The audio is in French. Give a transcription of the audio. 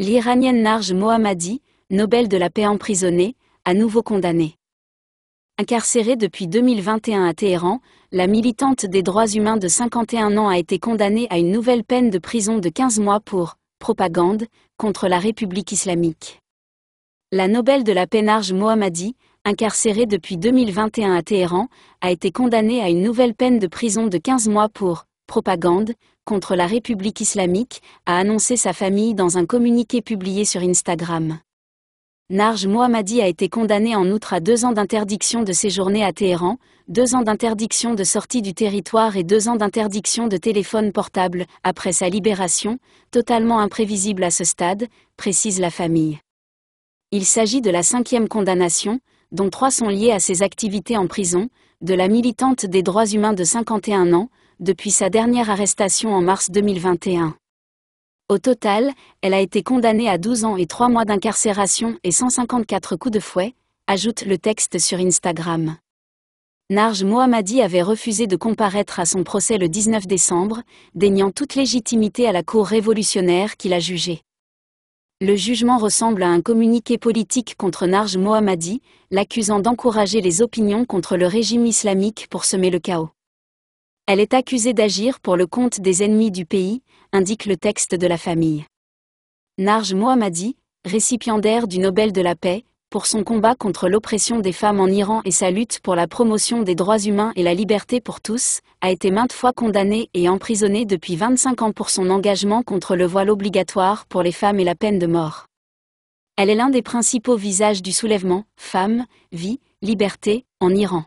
L'Iranienne Narges Mohammadi, Nobel de la paix emprisonnée, à nouveau condamnée. Incarcérée depuis 2021 à Téhéran, la militante des droits humains de 51 ans a été condamnée à une nouvelle peine de prison de 15 mois pour « propagande » contre la République islamique. La Nobel de la paix Narges Mohammadi, incarcérée depuis 2021 à Téhéran, a été condamnée à une nouvelle peine de prison de 15 mois pour « propagande » contre la République islamique, a annoncé sa famille dans un communiqué publié sur Instagram. Narges Mohammadi a été condamnée en outre à 2 ans d'interdiction de séjourner à Téhéran, 2 ans d'interdiction de sortie du territoire et 2 ans d'interdiction de téléphone portable, après sa libération, totalement imprévisible à ce stade, précise la famille. Il s'agit de la 5e condamnation, dont 3 sont liées à ses activités en prison, de la militante des droits humains de 51 ans, depuis sa dernière arrestation en mars 2021. Au total, elle a été condamnée à 12 ans et 3 mois d'incarcération et 154 coups de fouet, ajoute le texte sur Instagram. Narges Mohammadi avait refusé de comparaître à son procès le 19 décembre, déniant toute légitimité à la cour révolutionnaire qui l'a jugée. Le jugement ressemble à un communiqué politique contre Narges Mohammadi, l'accusant d'encourager les opinions contre le régime islamique pour semer le chaos. Elle est accusée d'agir pour le compte des ennemis du pays, indique le texte de la famille. Narges Mohammadi, récipiendaire du Nobel de la paix, pour son combat contre l'oppression des femmes en Iran et sa lutte pour la promotion des droits humains et la liberté pour tous, a été maintes fois condamnée et emprisonnée depuis 25 ans pour son engagement contre le voile obligatoire pour les femmes et la peine de mort. Elle est l'un des principaux visages du soulèvement « Femmes, vie, liberté » en Iran.